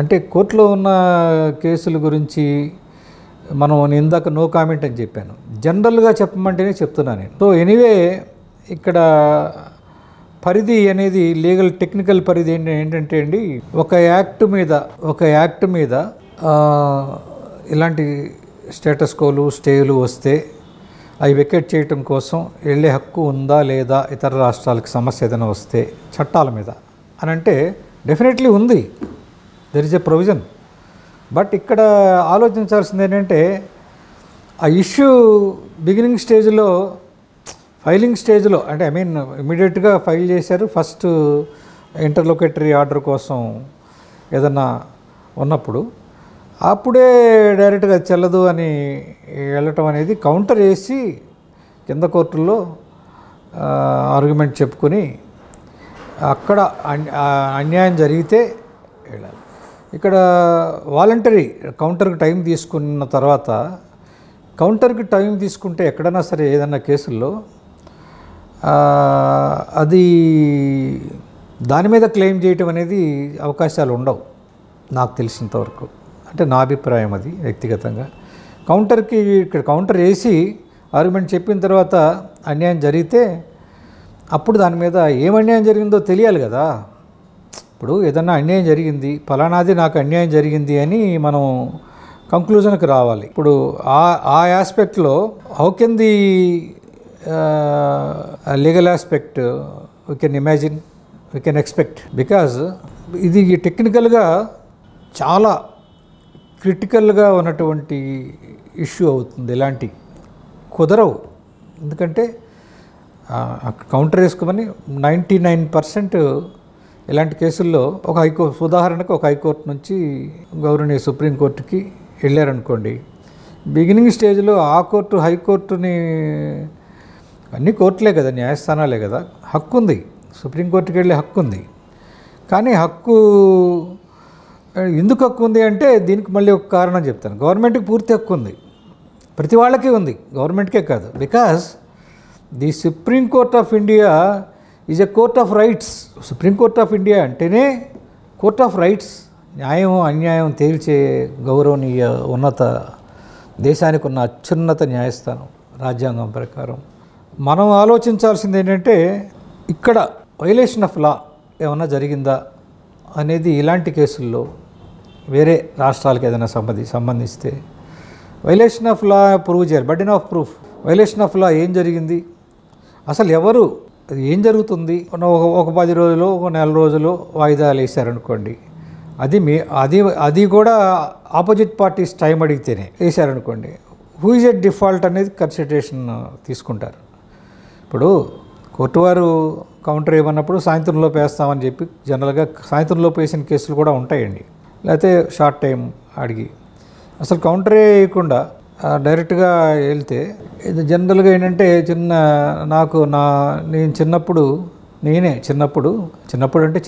అంటే కోర్టులో ఉన్న కేసుల గురించి మనం ఇందాక నో కామెంట్ అని చెప్పాను, జనరల్ గా చెప్పమంటేనే చెప్తున్నాను నేను. సో ఎనీవే ఇక్కడ పరిధి అనేది లీగల్ టెక్నికల్ పరిధి ఏంటంటే అండి, ఒక యాక్ట్ మీద ఇలాంటి స్టేటస్ కోలు స్టేలు వస్తే అవి వెకేట్ చేయటం కోసం వెళ్ళే హక్కు ఉందా లేదా, ఇతర రాష్ట్రాలకు సమస్య ఏదైనా వస్తే చట్టాల మీద అని అంటే డెఫినెట్లీ ఉంది, there is a provision. But ఇక్కడ ఆలోచించాల్సింది ఏంటంటే ఆ ఇష్యూ బిగినింగ్ స్టేజ్లో ఫైలింగ్ స్టేజ్లో అంటే ఇమీడియట్గా ఫైల్ చేశారు, ఫస్ట్ ఇంటర్లోకేటరీ ఆర్డర్ కోసం ఏదన్నా ఉన్నప్పుడు అప్పుడే డైరెక్ట్గా చెల్లదు అని వెళ్ళటం అనేది కౌంటర్ చేసి కింద కోర్టుల్లో ఆర్గ్యుమెంట్ చెప్పుకొని అక్కడ అన్యాయం జరిగితే వెళ్ళాలి. ఇక్కడ వాలంటరీ కౌంటర్కి టైం తీసుకున్న తర్వాత, కౌంటర్కి టైం తీసుకుంటే ఎక్కడైనా సరే ఏదైనా కేసుల్లో అది దాని మీద క్లెయిమ్ చేయటం అనేది అవకాశాలు ఉండవు నాకు తెలిసినంతవరకు, అంటే నా అభిప్రాయం అది వ్యక్తిగతంగా. కౌంటర్కి ఇక్కడ కౌంటర్ వేసి ఆర్గ్యుమెంట్ చెప్పిన తర్వాత అన్యాయం జరిగితే అప్పుడు దాని మీద ఏం అన్యాయం జరిగిందో తెలియాలి కదా. ఇప్పుడు ఏదన్నా అన్యాయం జరిగింది, ఫలానాది నాకు అన్యాయం జరిగింది అని మనం కంక్లూజన్కి రావాలి. ఇప్పుడు ఆ ఆస్పెక్ట్లో how can the legal aspect we can imagine, we can expect, because ఇది టెక్నికల్గా చాలా క్రిటికల్గా ఉన్నటువంటి ఇష్యూ అవుతుంది. ఇలాంటి కుదరవు, ఎందుకంటే కౌంటర్ వేసుకోమని 99% ఇలాంటి కేసుల్లో ఒక హైకోర్టు, ఉదాహరణకు ఒక హైకోర్టు నుంచి గౌరవనీయ సుప్రీంకోర్టుకి వెళ్ళారనుకోండి, బిగినింగ్ స్టేజ్లో ఆ కోర్టు హైకోర్టుని, అన్ని కోర్టులే కదా, న్యాయస్థానాలే కదా, హక్కు ఉంది సుప్రీంకోర్టుకి వెళ్ళే హక్కు ఉంది. కానీ హక్కు ఎందుకు హక్కు ఉంది అంటే దీనికి మళ్ళీ ఒక కారణం చెప్తాను. గవర్నమెంట్కి పూర్తి హక్కు ఉంది, ప్రతి వాళ్ళకి ఉంది, గవర్నమెంట్కే కాదు. Because the Supreme Court of India is a court of rights. Supreme Court of India అంటేనే కోర్ట్ ఆఫ్ రైట్స్, న్యాయం అన్యాయం తేల్చే గౌరవనీయ ఉన్నత, దేశానికి ఉన్న అత్యున్నత న్యాయస్థానం రాజ్యాంగం ప్రకారం. మనం ఆలోచించాల్సింది ఏంటంటే ఇక్కడ వైలేషన్ ఆఫ్ లా ఏమన్నా జరిగిందా అనేది ఇలాంటి కేసుల్లో వేరే రాష్ట్రాలకు ఏదైనా సంబంధిస్తే వైలేషన్ ఆఫ్ లా ప్రూవ్ చేయాలి, burden of proof. Violation of law ఏం జరిగింది, అసలు ఎవరు, అది ఏం జరుగుతుంది. ఒక 10 రోజులు, ఒక 4 రోజులు వాయిదాలు వేసారనుకోండి, అది కూడా ఆపోజిట్ పార్టీస్ టైం అడిగితేనే వేసారనుకోండి, హూ ఈజ్ ఎట్ డిఫాల్ట్ అనేది కన్సిడరేషన్ తీసుకుంటారు. ఇప్పుడు కోర్టు వారు కౌంటర్ ఏమన్నప్పుడు సాయంత్రంలోపు వేస్తామని చెప్పి జనరల్గా సాయంత్రంలోపు వేసిన కేసులు కూడా ఉంటాయండి, లేకపోతే షార్ట్ టైం అడిగి. అసలు కౌంటరే వేయకుండా డైరెక్ట్గా వెళ్తే ఇది జనరల్గా ఏంటంటే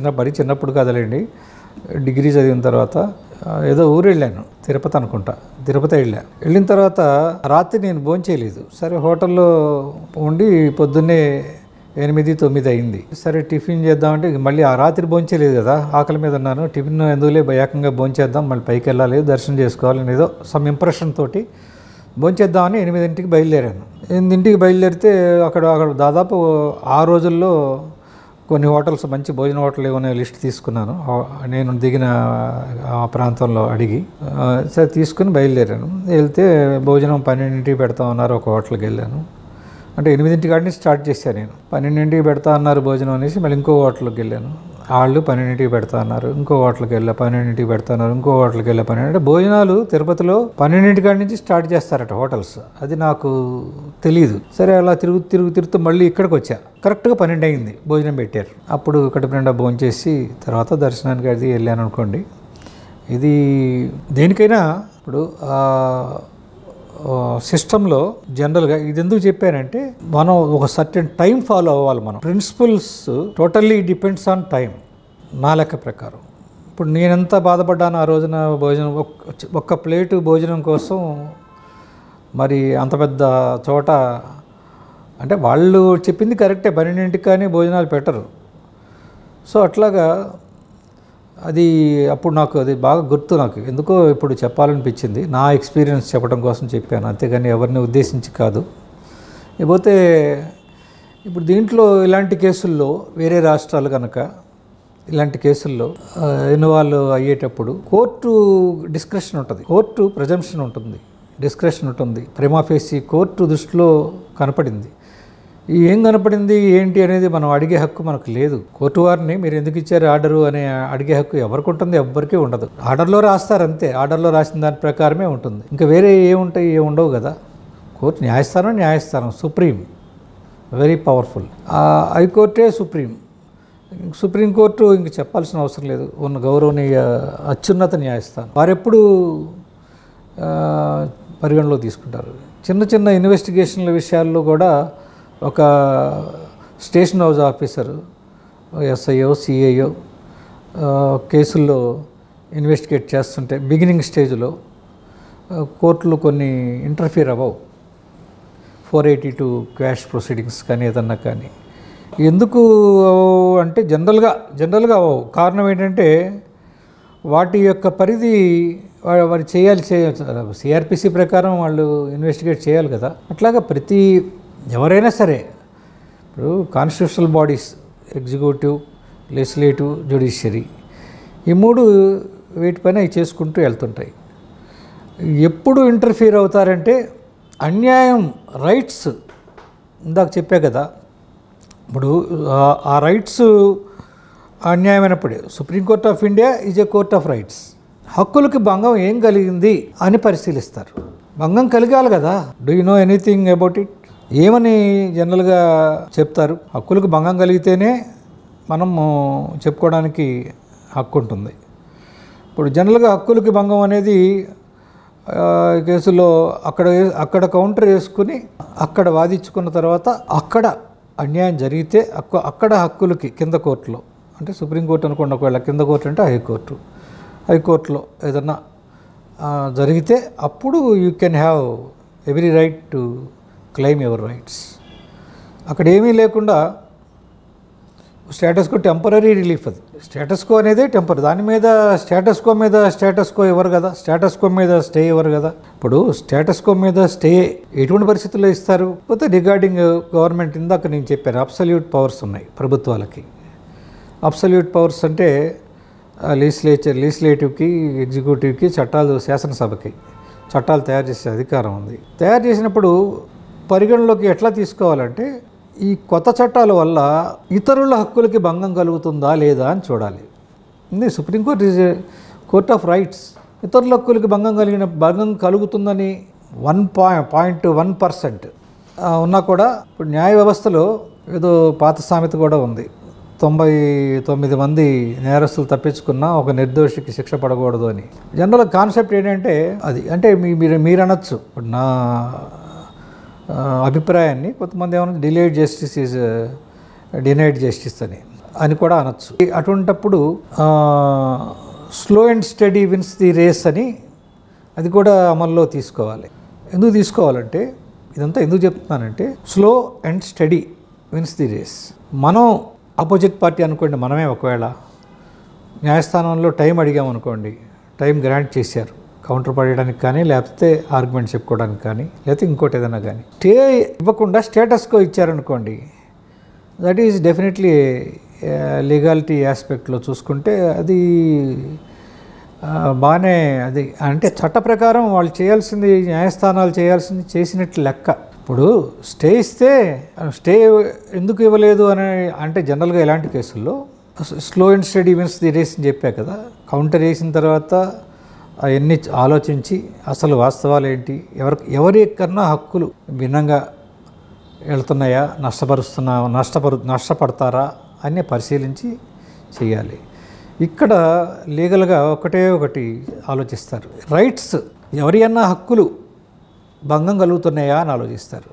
చిన్నప్పుడు కాదులేండి, డిగ్రీ చదివిన తర్వాత ఏదో ఊరు వెళ్ళాను, తిరుపతి వెళ్ళిన తర్వాత రాత్రి నేను భోంచేయలేదు. సరే హోటల్లో ఉండి పొద్దున్నే 8-9 అయింది. సరే టిఫిన్ చేద్దామంటే మళ్ళీ ఆ రాత్రి భోంచేయలేదు కదా, ఆకలి మీద ఉన్నాను, టిఫిన్ ఎందుకులే భయాకంగా భోంచేద్దాం, మళ్ళీ పైకి వెళ్ళాలి, దర్శనం చేసుకోవాలని ఏదో సమ్ ఇంప్రెషన్ తోటి భోంచేద్దామని 8ంటికి బయలుదేరాను. 8ంటికి బయలుదేరితే అక్కడ దాదాపు ఆ రోజుల్లో కొన్ని హోటల్స్, మంచి భోజన హోటల్ ఏమో లిస్ట్ తీసుకున్నాను, నేను దిగిన ఆ ప్రాంతంలో అడిగి సరే తీసుకుని బయలుదేరాను. వెళ్తే భోజనం 12ంటికి పెడతా ఉన్నారు, ఒక హోటల్కి వెళ్ళాను, అంటే 8ంటి కాడి నుంచి స్టార్ట్ చేశాను నేను. 12ంటికి పెడతా అన్నారు భోజనం అనేసి మళ్ళీ ఇంకో హోటల్కి వెళ్ళాను, వాళ్ళు 12ంటికి పెడతా అన్నారు, ఇంకో హోటల్కి వెళ్ళా, 12ంటికి పెడతా అన్నారు, ఇంకో హోటల్కి వెళ్ళా, అంటే భోజనాలు తిరుపతిలో 12ంటి కాడి నుంచి స్టార్ట్ చేస్తారట హోటల్స్, అది నాకు తెలియదు. సరే అలా తిరుగుతూ మళ్ళీ ఇక్కడికి వచ్చా, కరెక్ట్గా 12 అయింది భోజనం పెట్టారు, అప్పుడు కడుపు నిండా భోంచేసి తర్వాత దర్శనానికి అది వెళ్ళాను అనుకోండి. ఇది దేనికైనా ఇప్పుడు సిస్టంలో జనరల్గా ఇది ఎందుకు చెప్పానంటే మనం ఒక సర్టెన్ టైం ఫాలో అవ్వాలి. మనం principles totally depends on time నా లెక్క ప్రకారం. ఇప్పుడు నేనెంత బాధపడ్డాను ఆ రోజున భోజనం, ఒక్క ప్లేటు భోజనం కోసం, మరి అంత పెద్ద చోట. అంటే వాళ్ళు చెప్పింది కరెక్టే, 12ంటికి కానీ భోజనాలు పెట్టరు. సో అట్లాగా అది అప్పుడు నాకు అది బాగా గుర్తు. నాకు ఎందుకో ఇప్పుడు చెప్పాలనిపించింది, నా ఎక్స్పీరియన్స్ చెప్పడం కోసం చెప్పాను అంతేగాని ఎవరిని ఉద్దేశించి కాదు. ఇకపోతే ఇప్పుడు దీంట్లో ఇలాంటి కేసుల్లో వేరే రాష్ట్రాలు కనుక ఇలాంటి కేసుల్లో ఇన్వాల్వ్ అయ్యేటప్పుడు కోర్టు డిస్క్రెషన్ ఉంటుంది, కోర్టు ప్రెజంప్షన్ ఉంటుంది, డిస్క్రెషన్ ఉంటుంది. ప్రైమా ఫేసి కోర్టు దృష్టిలో కనపడింది. ఏం కనపడింది ఏంటి అనేది మనం అడిగే హక్కు మనకు లేదు. కోర్టు వారిని మీరు ఎందుకు ఇచ్చారు ఆర్డరు అని అడిగే హక్కు ఎవరికి ఉంటుంది? ఎవ్వరికీ ఉండదు. ఆర్డర్లో రాస్తారు అంతే, ఆర్డర్లో రాసిన దాని ప్రకారమే ఉంటుంది. ఇంకా వేరే ఏముంటాయి? ఏమి ఉండవు కదా. కోర్టు న్యాయస్థానం సుప్రీం, వెరీ పవర్ఫుల్. హైకోర్టే సుప్రీం. సుప్రీంకోర్టు ఇంక చెప్పాల్సిన అవసరం లేదు, ఉన్న గౌరవనీయ అత్యున్నత న్యాయస్థానం. వారెప్పుడు పరిగణలో తీసుకుంటారు. చిన్న చిన్న ఇన్వెస్టిగేషన్ల విషయాల్లో కూడా ఒక station house officer, SIO, CIO కేసుల్లో ఇన్వెస్టిగేట్ చేస్తుంటే బిగినింగ్ స్టేజ్లో కోర్టులు కొన్ని ఇంటర్ఫీర్ అవ్వవు. 482 క్వాష్ ప్రొసీడింగ్స్ కానీ ఏదన్నా కానీ ఎందుకు అంటే జనరల్గా కారణం ఏంటంటే వాటి యొక్క పరిధి వారు చేయాలి. సిఆర్పిసి ప్రకారం వాళ్ళు ఇన్వెస్టిగేట్ చేయాలి కదా. అట్లాగా ప్రతి ఎవరైనా సరే ఇప్పుడు constitutional bodies executive, legislative, judiciary ఈ మూడు వీటిపైన అవి చేసుకుంటూ వెళ్తుంటాయి. ఎప్పుడు ఇంటర్ఫీర్ అవుతారంటే అన్యాయం, రైట్స్. ఇందాక చెప్పా కదా, ఇప్పుడు ఆ రైట్స్ అన్యాయమైనప్పుడే Supreme Court of India is a court of rights. హక్కులకి భంగం ఏం కలిగింది అని పరిశీలిస్తారు. భంగం కలిగాలి కదా. Do you know anything about it? ఏమని జనరల్గా చెప్తారు? హక్కులకు భంగం కలిగితేనే మనము చెప్పుకోవడానికి హక్కు ఉంటుంది. ఇప్పుడు జనరల్గా హక్కులకి భంగం అనేది కేసులో అక్కడ కౌంటర్ వేసుకుని అక్కడ వాదించుకున్న తర్వాత అక్కడ అన్యాయం జరిగితే అక్కడ హక్కులకి కింద కోర్టులో, అంటే సుప్రీంకోర్టు అనుకోండి, ఒకవేళ కింద కోర్టు అంటే హైకోర్టులో ఏదన్నా జరిగితే అప్పుడు you can have every right to claim your rights. అక్కడ ఏమీ లేకుండా స్టేటస్ కో టెంపరీ రిలీఫ్. అది స్టేటస్ కో అనేది టెంపరీ, దాని మీద స్టేటస్ కో ఇవ్వరు కదా, స్టేటస్ కో మీద స్టే ఇవ్వరు కదా. ఇప్పుడు స్టేటస్ కో మీద స్టే ఎటువంటి పరిస్థితుల్లో ఇస్తారు? పోతే రిగార్డింగ్ గవర్నమెంట్, ఇందాక నేను చెప్పాను అబ్సల్యూట్ పవర్స్ ఉన్నాయి ప్రభుత్వాలకి. అబ్సల్యూట్ పవర్స్ అంటే లెజిస్లేటివ్కి, ఎగ్జిక్యూటివ్కి, చట్టాలు శాసనసభకి చట్టాలు తయారు చేసే అధికారం ఉంది. తయారు చేసినప్పుడు పరిగణలోకి ఎట్లా తీసుకోవాలంటే ఈ కొత్త చట్టాల వల్ల ఇతరుల హక్కులకి భంగం కలుగుతుందా లేదా అని చూడాలి. ఇది supreme court is court of rights. ఇతరుల హక్కులకి భంగం కలుగుతుందని 1.1% ఉన్నా కూడా ఇప్పుడు న్యాయ వ్యవస్థలో ఏదో పాత సామెత కూడా ఉంది, 99 మంది నేరస్తులు తప్పించుకున్నా ఒక నిర్దోషికి శిక్ష పడకూడదు అని. జనరల్ కాన్సెప్ట్ ఏంటంటే అది అంటే మీరు అనొచ్చు. ఇప్పుడు నా అభిప్రాయాన్ని కొంతమంది ఏమన్నా delayed justice is denied justice అని కూడా అనొచ్చు. అటువంటప్పుడు slow and steady wins the race అని అది కూడా అమల్లో తీసుకోవాలి. ఎందుకు తీసుకోవాలంటే ఇదంతా ఎందుకు చెప్తున్నానంటే slow and steady wins the race. మనం ఆపోజిట్ పార్టీ అనుకోండి, మనమే ఒకవేళ న్యాయస్థానంలో టైం అడిగామనుకోండి, టైం గ్రాంట్ చేశారు కౌంటర్ పడడానికి కానీ లేకపోతే ఆర్గ్యుమెంట్ చెప్పుకోవడానికి కానీ లేకపోతే ఇంకోటి ఏదైనా కానీ. స్టే ఇవ్వకుండా స్టేటస్ కో ఇచ్చారనుకోండి, దట్ ఈజ్ డెఫినెట్లీ లీగాలిటీ ఆస్పెక్ట్లో చూసుకుంటే అది బాగానే, అది అంటే చట్ట ప్రకారం వాళ్ళు చేయాల్సింది న్యాయస్థానాలు చేయాల్సింది చేసినట్లు లెక్క. ఇప్పుడు స్టే ఇస్తే స్టే ఎందుకు ఇవ్వలేదు అని అంటే జనరల్గా ఇలాంటి కేసుల్లో slow and steady wins the race అని చెప్పా కదా. కౌంటర్ వేసిన తర్వాత అవన్నీ ఆలోచించి అసలు వాస్తవాలు ఏంటి, ఎవరికన్నా హక్కులు భిన్నంగా వెళ్తున్నాయా, నష్టపడతారా అని పరిశీలించి చేయాలి. ఇక్కడ లీగల్గా ఒకటి ఆలోచిస్తారు, రైట్స్ ఎవరియన్నా హక్కులు భంగం కలుగుతున్నాయా అని ఆలోచిస్తారు.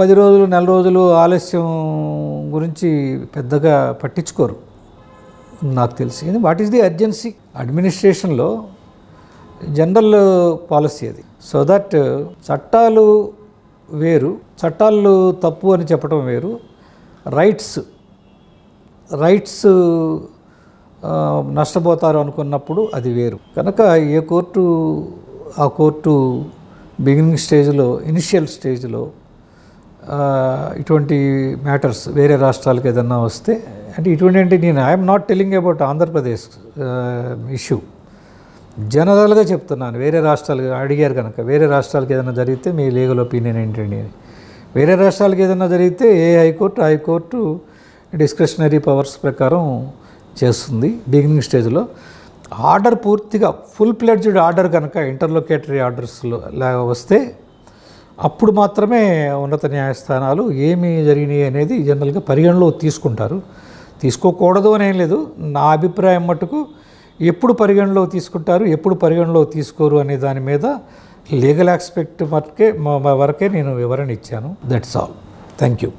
10 రోజులు 4 రోజులు ఆలస్యం గురించి పెద్దగా పట్టించుకోరు నాకు తెలిసి. What is the urgency? అడ్మినిస్ట్రేషన్లో జనరల్ పాలసీ అది. సో దట్ చట్టాలు వేరు, చట్టాలు తప్పు అని చెప్పడం వేరు, రైట్స్ నష్టపోతారు అనుకున్నప్పుడు అది వేరు కనుక ఏ కోర్టు ఆ కోర్టు బిగినింగ్ స్టేజ్లో ఇనిషియల్ స్టేజ్లో ఇటువంటి మ్యాటర్స్ వేరే రాష్ట్రాలకు ఏదన్నా వస్తే అంటే ఇటువంటి నేను I'm not telling about Andhra Pradesh issue జనరల్గా చెప్తున్నాను వేరే రాష్ట్రాలు అడిగారు కనుక వేరే రాష్ట్రాలకు ఏదైనా జరిగితే మీ లీగల్ ఒపీనియన్ ఏంటండి అని వేరే రాష్ట్రాలకు ఏదైనా జరిగితే ఏ హైకోర్టు హైకోర్టు డిస్క్రిషనరీ పవర్స్ ప్రకారం చేస్తుంది బిగినింగ్ స్టేజ్లో ఆర్డర్ పూర్తిగా ఫుల్ ప్లెడ్జ్డ్ ఆర్డర్ కనుక ఇంటర్లోకేటరీ ఆర్డర్స్లో లాగా వస్తే అప్పుడు మాత్రమే ఉన్నత న్యాయస్థానాలు ఏమి జరిగినాయి అనేది జనరల్గా పరిగణలో తీసుకుంటారు తీసుకోకూడదు అనేం లేదు నా అభిప్రాయం మటుకు ఎప్పుడు పరిగణలో తీసుకుంటారు ఎప్పుడు పరిగణలో తీసుకోరు అనే దాని మీద లీగల్ ఆస్పెక్ట్ వరకే నేను వివరణ ఇచ్చాను దట్స్ ఆల్ థ్యాంక్ యూ